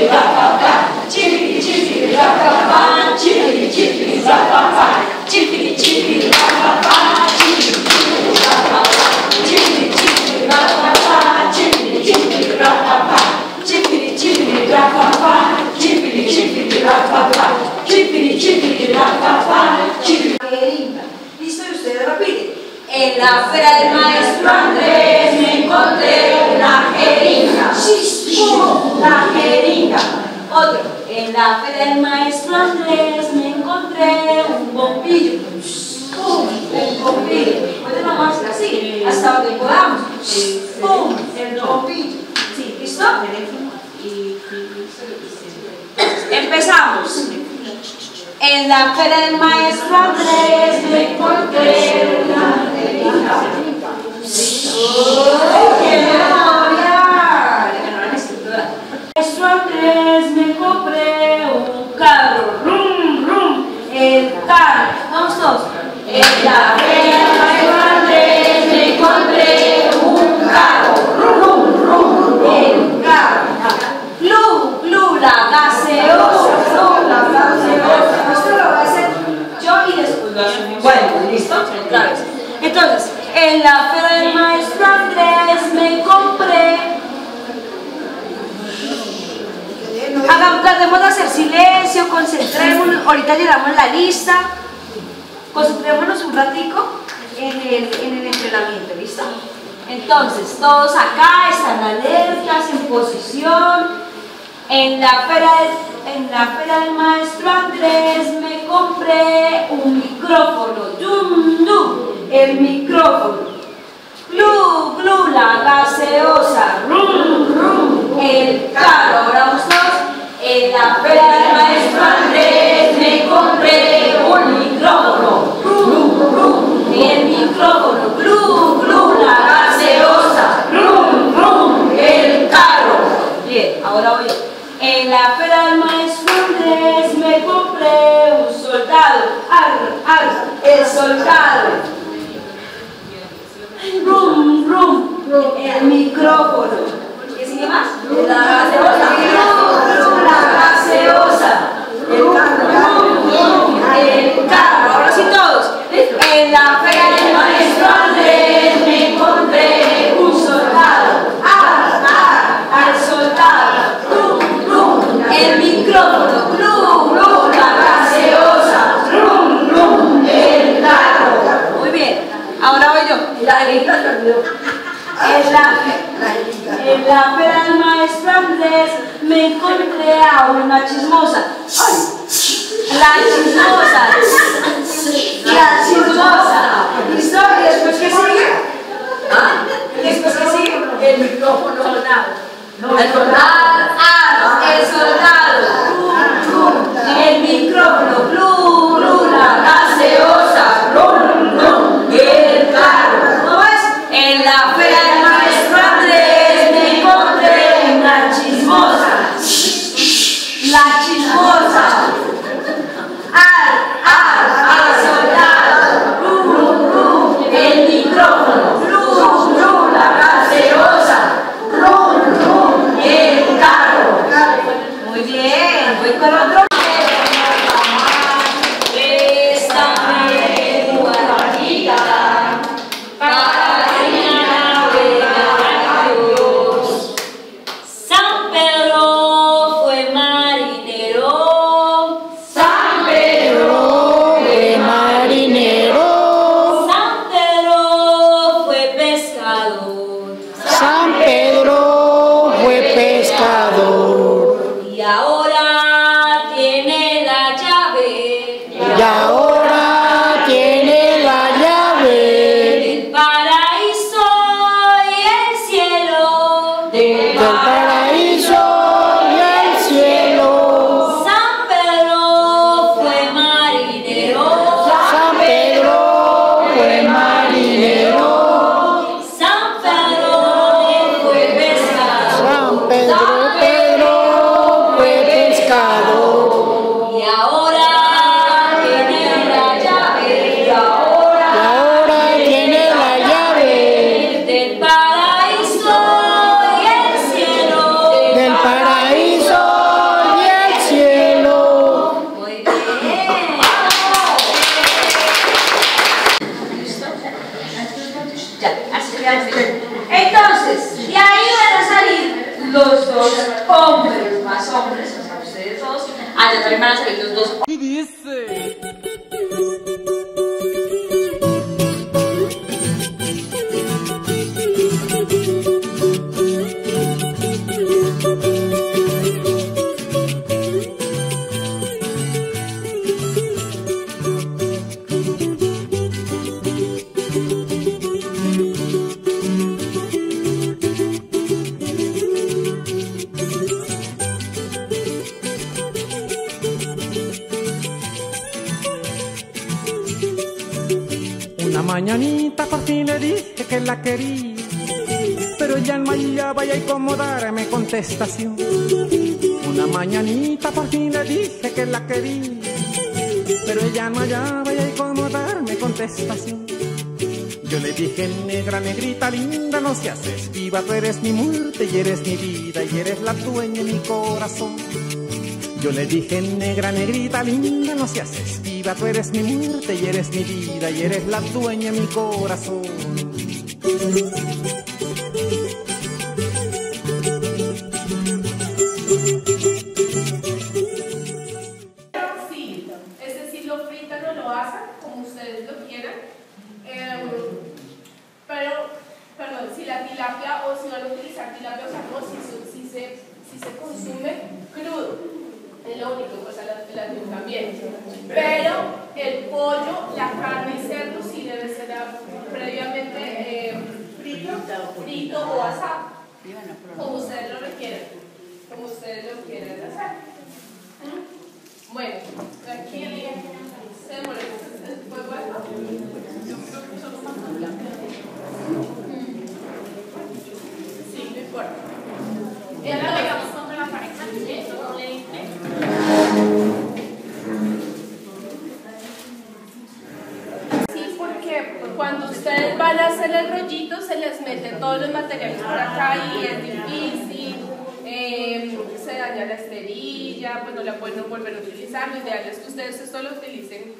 Listo, y ustedes repiten. En la ópera del maestro Andrés me encontré una jeringa. La jeringa. Otro. En la ópera del maestro Andrés me encontré un bombillo. Un bombillo. Bueno, vamos a hacer así, hasta donde podamos. ¡Pum! El bombillo. Sí, ¿listo? Empezamos. En la ópera del maestro Andrés me encontré una jeringa. ¡Qué memoria! De menor escritura. Maestro Andrés me compré un carro. ¡Rum, rum! El carro. Vamos todos. En la ópera del maestro Andrés me encontré un carro. ¡Rum, rum, rum! El carro. ¡Glu, glu! La gaseosa. La gaseosa. Bueno, listo, claro. Entonces, en la ópera del maestro Andrés me compré. Tratemos de hacer silencio, concentrémonos. Ahorita llenamos la lista. Concentrémonos un ratico en el entrenamiento, ¿listo? Entonces, todos acá están alertas, en posición. En la ópera del maestro Andrés me compré un micrófono. ¡Dum, dum! El micrófono. ¡Glu, glu! La gaseosa. ¡Rum, rum! El carro. Ahora vamos todos. En la ópera del maestro Andrés me compré un micrófono. ¡Rum, rum! El micrófono. ¡Glu, glu! La gaseosa. ¡Rum, rum! El carro. Bien, ahora voy yo. En la ópera del maestro Andrés me compré un soldado. Arr, arr, el soldado. Rum, rum, el micrófono. ¿Qué sigue más? La gaseosa. Rum, rum, la gaseosa. Rum, rum, el carro. Ahora sí todos. En la ópera del maestro Andrés me compré un soldado. Arr, arr, al soldado. El micrófono, rum, rum, la gaseosa, rum, rum, el carro. Muy bien, ahora voy yo. En la ópera del maestro Andrés me encontré a una chismosa. La chismosa. ¿Listo? ¿Y después qué sigue? ¿Después qué sigue? El micrófono sonado. El soldado, el soldado, el micrófono, blu, blu, la gaseosa, blu, el carro. ¿Cómo ves? En la ópera del maestro Andrés me encontré una chismosa. La chismosa. Al soldado, blu, el micrófono, blu, la gaseosa. El carro. Muy bien, voy con otro. Del paraíso dos hombres, más hombres, o sea, ustedes dos, allá también van a salir los dos. ¿Qué dice? Mañanita por fin le dije que la quería, pero ella no hallaba y acomodarme contestación. Una mañanita por fin le dije que la quería, pero ella no hallaba y acomodarme contestación. Yo le dije, negra, negrita linda, no seas esquiva, tú eres mi muerte y eres mi vida y eres la dueña de mi corazón. Yo le dije, negra, negrita linda, no seas esquiva, tú eres mi muerte y eres mi vida y eres la dueña de mi corazón. Frito, es decir, lo fritan o lo hacen, como ustedes lo quieran, pero, perdón, si la tilapia o si van a utilizar tilapia o salmón, si se consume crudo. Es lo único, o sea, las dos también. Pero el pollo, la carne y cerdo sí debe ser previamente frito o asado, como ustedes lo requieran, como ustedes lo quieran hacer. Bueno, aquí se demoró después, bueno, yo creo que solo falta la sí, no importa. La pegamos con la pareja, ¿no le diste? Sí, porque cuando ustedes van a hacer el rollito se les meten todos los materiales por acá y es difícil, se daña la esterilla, pues no la pueden volver a utilizar. Lo ideal es que ustedes esto lo utilicen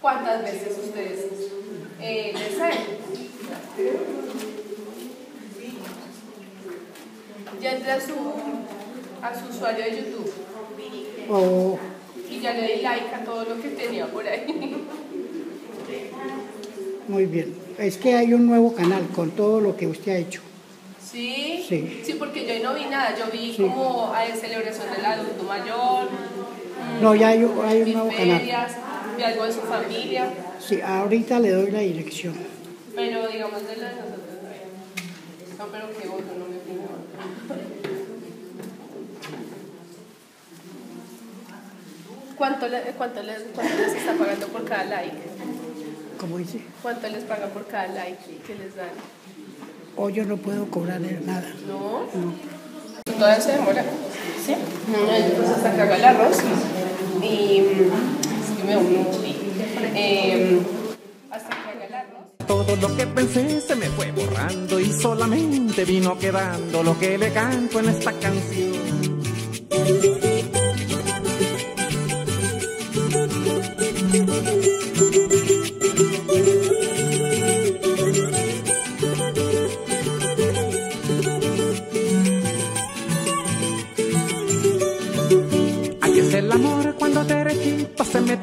cuantas veces ustedes deseen. Ya entré a su usuario de YouTube. Oh. Y ya le di like a todo lo que tenía por ahí. Muy bien. Es que hay un nuevo canal con todo lo que usted ha hecho. ¿Sí? Sí, sí, porque yo no vi nada. Yo vi sí, como hay celebración del adulto mayor. No, ya hay un nuevo ferias, canal. Vi algo de su familia. Sí, ahorita le doy la dirección. Pero digamos de la de nosotros. No, pero qué voto, no me opino. ¿Cuánto les está pagando por cada like? ¿Cómo dice? ¿Cuánto les pagan por cada like que les dan? O yo no puedo cobrar nada. ¿No? No. Todavía se demora. ¿Sí? Entonces hasta que haga el arroz. Y así que me uno. Hasta que haga el arroz. Todo lo que pensé se me fue borrando y solamente vino quedando lo que le canto en esta canción.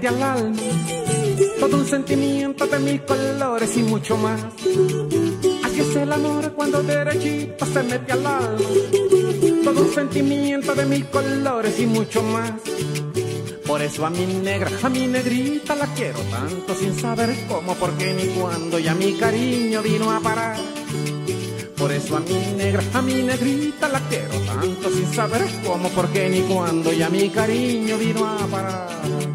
Al alma, todo un sentimiento de mil colores y mucho más. Así es el amor cuando derechito se mete al alma, todo un sentimiento de mil colores y mucho más. Por eso a mi negra, a mi negrita la quiero tanto, sin saber cómo, por qué ni cuándo, y a mi cariño vino a parar. Por eso a mi negra, a mi negrita la quiero tanto, sin saber cómo, por qué ni cuándo, y a mi cariño vino a parar.